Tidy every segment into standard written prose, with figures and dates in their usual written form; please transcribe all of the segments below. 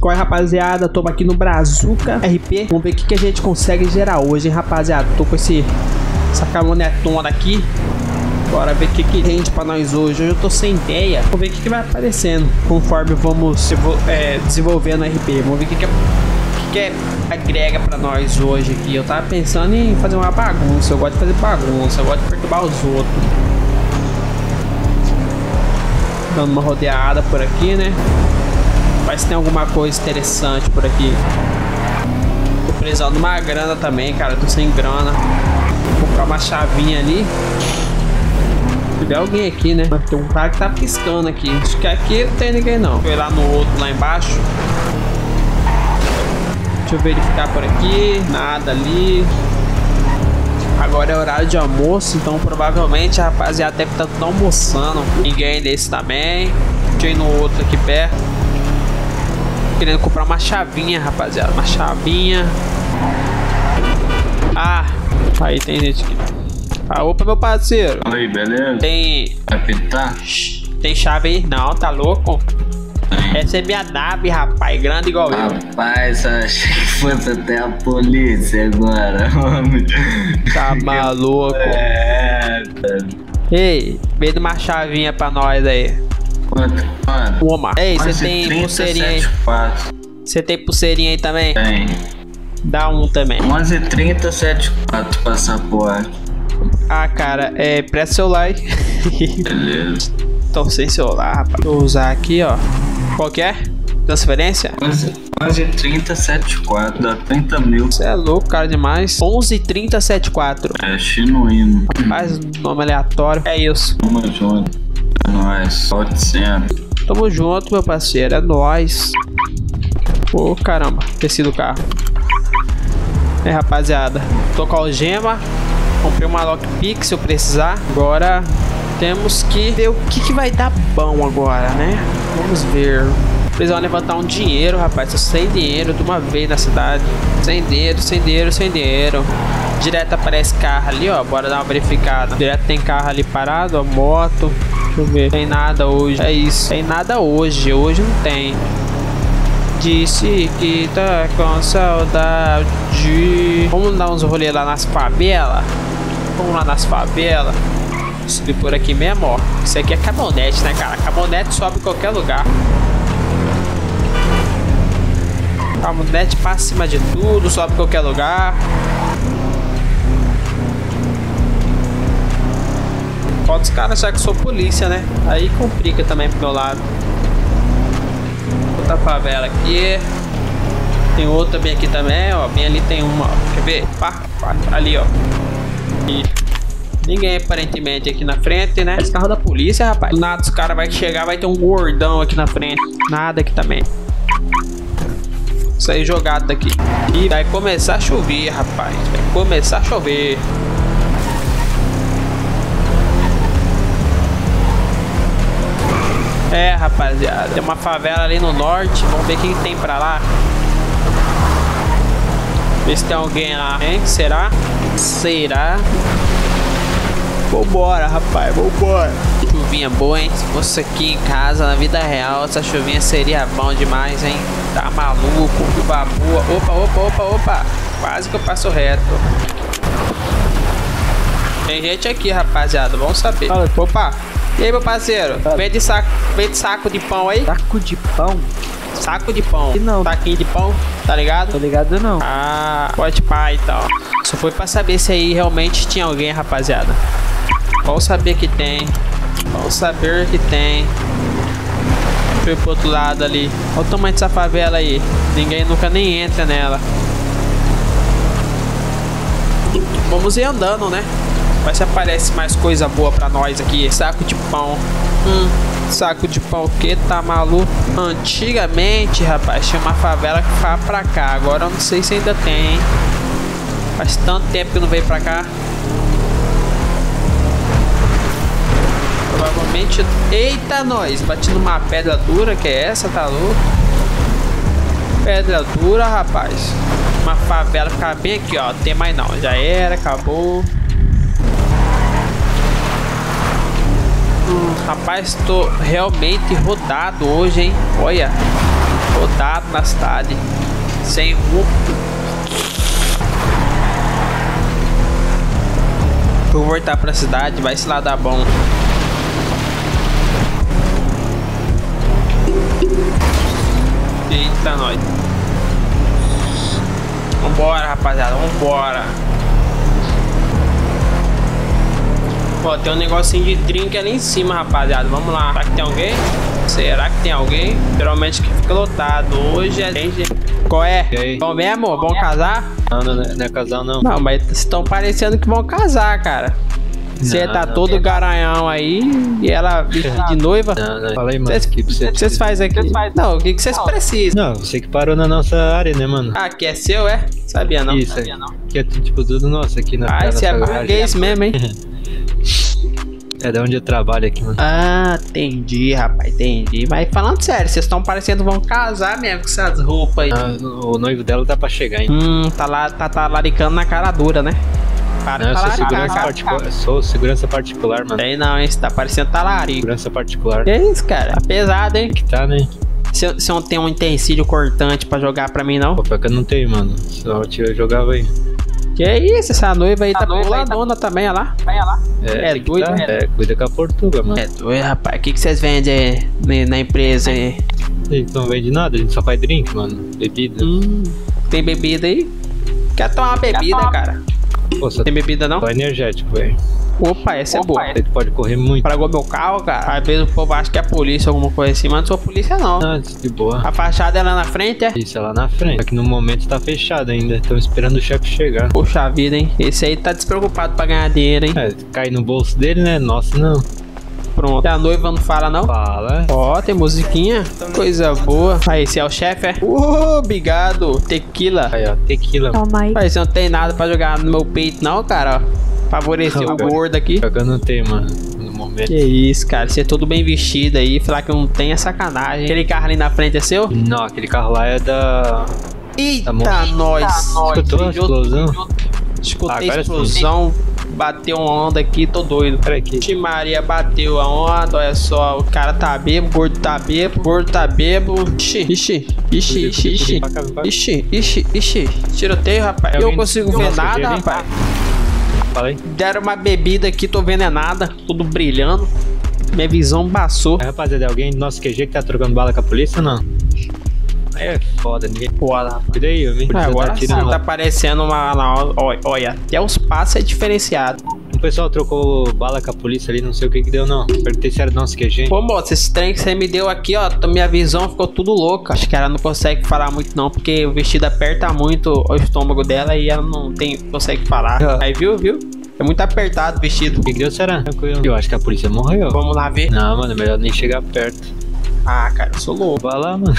Corre, rapaziada, toma aqui no Brazuca RP. Vamos ver o que a gente consegue gerar hoje, hein, rapaziada. Tô com essa caminhonetona aqui. Bora ver o que rende pra nós hoje. Hoje eu tô sem ideia. Vamos ver o que vai aparecendo conforme vamos desenvolvendo RP. Vamos ver o que agrega pra nós hoje aqui. Eu tava pensando em fazer uma bagunça. Eu gosto de fazer bagunça, eu gosto de perturbar os outros. Dando uma rodeada por aqui, né? Mas tem alguma coisa interessante por aqui. Tô precisando de uma grana também, cara. Eu tô sem grana. Vou colocar uma chavinha ali. Se tiver alguém aqui, né? Mas tem um cara que tá piscando aqui. Acho que aqui não tem ninguém, não. Foi lá no outro, lá embaixo. Deixa eu verificar por aqui. Nada ali. Agora é horário de almoço, então provavelmente a rapaziada deve estar tudo almoçando. Ninguém desse também. Tinha no outro aqui perto. Querendo comprar uma chavinha, rapaziada. Uma chavinha. Ah, aí tem gente aqui. Ah, opa, meu parceiro. Fala aí, beleza? Tem... Vai pintar? Tem chave aí? Não, tá louco? Essa é minha nave, rapaz, grande igual eu. Rapaz, achei que fosse até a polícia agora, mano. Tá maluco? É, mano. Ei, vem de uma chavinha pra nós aí. Quanto, mano? Uma. Ei, você tem pulseirinha aí? Você tem pulseirinha aí também? Tem. Dá um também. 11h30, 74, passaporte. Ah, cara, presta seu like. Beleza. Tô sem celular, rapaz. Vou usar aqui, ó. Qual que é? Transferência? 11h30, 74. Dá 30 mil. Você é louco, cara, demais. 11h30, 74. É chinuíno. Faz nome aleatório. É isso. Tamo junto. É nóis. Sorte sempre. Tamo junto, meu parceiro. É nóis. Pô, caramba. Desci do carro. É, rapaziada. Tô com a algema. Comprei uma lockpick se eu precisar. Agora temos que ver o que vai dar bom agora, né? Vamos ver. Precisamos levantar um dinheiro, rapaz. Tô sem dinheiro de uma vez na cidade. Sem dinheiro, sem dinheiro, sem dinheiro. Direto aparece carro ali, ó. Bora dar uma verificada. Direto tem carro ali parado, ó. Moto. Deixa eu ver. Tem nada hoje. É isso. Tem nada hoje. Hoje não tem. Disse que tá com saudade. Vamos dar uns rolê lá nas favelas. Vamos lá nas favelas. Subir por aqui mesmo, ó. Isso aqui é caminhonete, né, cara? Caminhonete sobe em qualquer lugar. Caminhonete passa acima de tudo, sobe em qualquer lugar. Pode os caras achar que sou polícia, né? Aí complica também pro meu lado. Outra favela aqui. Tem outra bem aqui também, ó. Bem ali tem uma, ó. Quer ver? Pá, pá, ali, ó. E ninguém aparentemente aqui na frente, né? Esse carro da polícia, rapaz. Do nada os caras vai chegar, vai ter um gordão aqui na frente. Nada aqui também. Sair jogado daqui. E vai começar a chover, rapaz. Vai começar a chover. É, rapaziada. Tem uma favela ali no norte. Vamos ver o que tem pra lá. Ver se tem alguém lá, hein? Será? Será? Vambora, rapaz, vambora. Chuvinha boa, hein? Se fosse aqui em casa, na vida real, essa chuvinha seria bom demais, hein? Tá maluco, chuva boa. Opa, opa, opa, opa. Quase que eu passo reto. Tem gente aqui, rapaziada. Vamos saber. Opa. E aí, meu parceiro? Vende saco de pão aí? Saco de pão? Saco de pão. E não. Saquinho de pão, tá ligado? Tô ligado não. Ah, pode pá e tal. Só foi pra saber se aí realmente tinha alguém, rapaziada. Vamos saber que tem. Vamos saber que tem. Foi pro outro lado ali. Olha o tamanho dessa favela aí. Ninguém nunca nem entra nela. Vamos ir andando, né? Mas se aparece mais coisa boa pra nós aqui. Saco de pão. Saco de pão que tá maluco. Antigamente, rapaz, tinha uma favela que ficava pra cá. Agora eu não sei se ainda tem, hein? Faz tanto tempo que não veio pra cá. Provavelmente... Eita, nós! Bati numa pedra dura, que é essa, tá louco? Pedra dura, rapaz. Uma favela ficava bem aqui, ó. Não tem mais não. Já era, acabou. Rapaz, tô realmente rodado hoje, hein? Olha, deitado na cidade, sem rumo. Vou voltar pra cidade, vai se lá dar bom. Eita, nós. Vambora, rapaziada, vambora. Ó, tem um negocinho de drink ali em cima, rapaziada. Vamos lá. Será que tem alguém? Será que tem alguém? Geralmente que fica lotado. Hoje é gente. Qual é? Bom mesmo? Vão casar? Não, não é casal, não. Não, mas estão parecendo que vão casar, cara. Você tá todo garanhão aí e ela vestida de noiva. Não, fala aí, mano. O que vocês fazem aqui? Não, o que vocês precisam? Não, você que parou na nossa área, né, mano? Ah, aqui é seu, é? Sabia não. Isso, sabia não. Que é tipo tudo nosso aqui na área. Ah, isso é burguês mesmo, hein? É de onde eu trabalho aqui, mano. Ah, entendi, rapaz, entendi. Mas falando sério, vocês estão parecendo vão casar mesmo com essas roupas aí. Ah, o noivo dela tá pra chegar, hein? Tá lá, tá laricando na cara dura, né? Para não, eu sou segurança particular, mano. Tem não, hein? Você tá parecendo talarico. Segurança particular. Que isso, cara? Tá pesado, hein? Que tá, né? Você não tem um utensílio cortante pra jogar pra mim, não? Pô, pior que eu não tenho, mano. Senão eu jogava aí. Que isso, essa noiva aí tá boladona também, olha lá. É doido, né? É, cuida com a fortuna, mano. É doido, rapaz. O que vocês vendem aí na empresa aí? A gente não vende nada, a gente só faz drink, mano. Bebida. Tem bebida aí? Quer tomar uma bebida, cara? Pô, tem bebida não? Só energético, velho. Opa, essa é boa. Você pode correr muito. Paragou meu carro, cara. Às vezes o povo acha que é polícia, alguma coisa assim, mas não sou polícia, não. Ah, de boa. A fachada é lá na frente, é? Isso, é lá na frente. Só que no momento tá fechado ainda. Estamos esperando o chefe chegar. Poxa vida, hein? Esse aí tá despreocupado pra ganhar dinheiro, hein? É, cai no bolso dele, né? Nossa, não. Pronto. E a noiva não fala, não? Fala. Ó, tem musiquinha. Coisa boa. Aí, esse é o chefe, é? Obrigado. Tequila. Aí, ó, tequila. Toma aí. Mas não tem nada pra jogar no meu peito, não, cara, ó. Favoreceu o gordo aqui. Eu não tenho, mano, no momento. Que isso, cara. Você é todo bem vestido aí. Falar que eu não tenho é sacanagem. Aquele carro ali na frente é seu? Não, aquele carro lá é da... Eita, nós. Escutou a explosão? Escutei a explosão. Bateu uma onda aqui, tô doido. Peraí que Maria bateu a onda, olha só. O cara tá bebo, gordo tá bebo, Ixi. Tiroteio, rapaz. Eu não consigo ver nada, rapaz. Falei. Deram uma bebida aqui, tô venenada, tudo brilhando. Minha visão baçou. É, rapaziada, alguém do nosso QG que tá trocando bala com a polícia ou não? É foda, ninguém. Foda, aí, eu vim. Agora sim, tá aparecendo uma. Olha, até os passos é diferenciado. O pessoal trocou bala com a polícia ali, não sei o que que deu, não. Perguntei se era do nosso QG. Pô, moço, esse trem que você me deu aqui, ó, minha visão ficou tudo louca. Acho que ela não consegue falar muito, não, porque o vestido aperta muito o estômago dela e ela não consegue falar. Aí, viu? É muito apertado o vestido. O que que deu, será? Eu acho que a polícia morreu. Vamos lá ver. Não, mano, é melhor nem chegar perto. Ah, cara, eu sou louco. Vai lá, mano.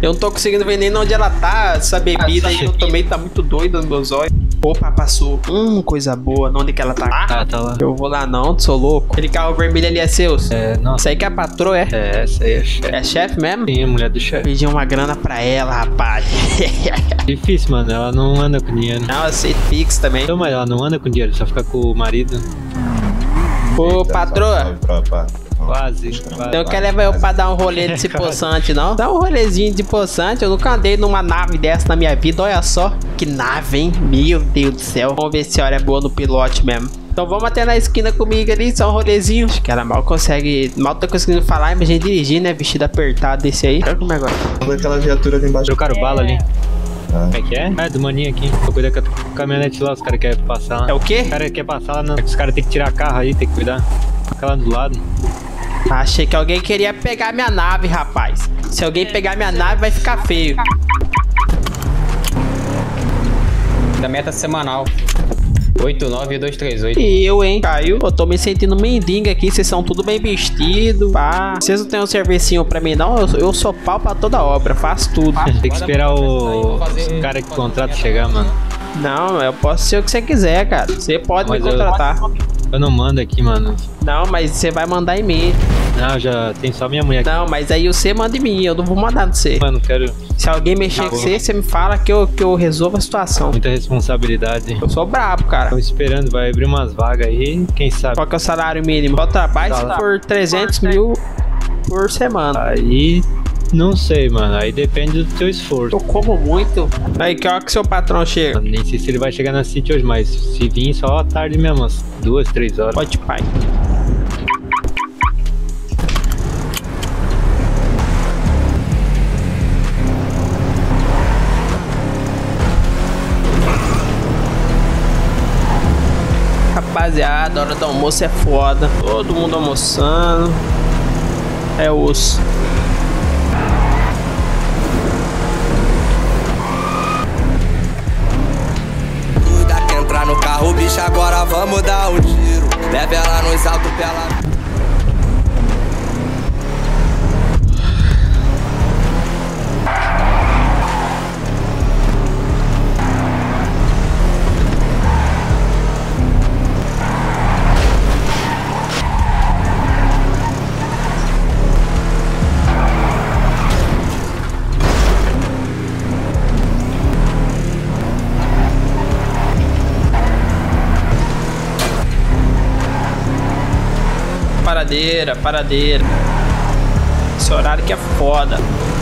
Eu não tô conseguindo ver nem onde ela tá, essa bebida aí que eu tomei tá muito doida nos meus olhos. Opa, passou. Coisa boa. Onde que ela tá? Ah, tá lá. Eu vou lá não, sou louco. Aquele carro vermelho ali é seu? É, não. Isso aí que é a patroa, é? É, essa aí é chefe. É chefe mesmo? Sim, a mulher do chefe. Pedi uma grana pra ela, rapaz. Difícil, mano. Ela não anda com dinheiro. Não, eu sei fix também. Então, mas ela não anda com dinheiro, só fica com o marido. Ô, patroa. Quase. Então quer levar eu pra dar um rolê desse poçante, não? Dá um rolezinho de poçante. Eu nunca andei numa nave dessa na minha vida. Olha só, que nave, hein? Meu Deus do céu. Vamos ver se a hora é boa no pilote mesmo. Então vamos até na esquina comigo ali, só um rolezinho. Acho que ela mal tá conseguindo falar, imagina dirigir, né? Vestido apertado desse aí. Olha como é agora. Olha aquela viatura ali embaixo. Trocaram bala ali. Como é que é? É do maninho aqui. Vou cuidar com a caminhonete lá, os caras querem passar lá. É o quê? Os caras querem passar lá, não. Os caras tem que tirar carro aí, tem que cuidar. Aquela do lado. Achei que alguém queria pegar minha nave, rapaz. Se alguém pegar minha nave, vai ficar feio. Da meta semanal. 89238. E eu, hein? Caiu. Eu tô me sentindo mendiga aqui. Vocês são tudo bem vestido. Pá. Vocês não tem um servicinho pra mim, não? Eu sou pau pra toda obra. Faço tudo. Tem que esperar os caras que contratam chegar, mano. Não, eu posso ser o que você quiser, cara. Você pode me contratar. Eu não mando aqui, mano. Não, mas você vai mandar em mim. Não, já tem só minha mulher aqui. Não, mas aí você manda em mim, eu não vou mandar no você. Mano, quero... Se alguém mexer com você, você me fala que eu resolvo a situação. Muita responsabilidade. Eu sou brabo, cara. Tô esperando, vai abrir umas vagas aí, quem sabe. Qual que é o salário mínimo? Bota abaixo por 300 mil por semana. Aí... Não sei, mano. Aí depende do teu esforço. Eu como muito. Aí, que hora que seu patrão chega? Nem sei se ele vai chegar na City hoje, mas se vir só à tarde mesmo, umas 2, 3 horas. Pode, pai. Rapaziada, a hora do almoço é foda. Todo mundo almoçando. É osso. Cuida que entrar no carro, bicho, agora vamos dar um tiro. Leve ela nos altos pela... Paradeira, paradeira. Esse horário que é foda.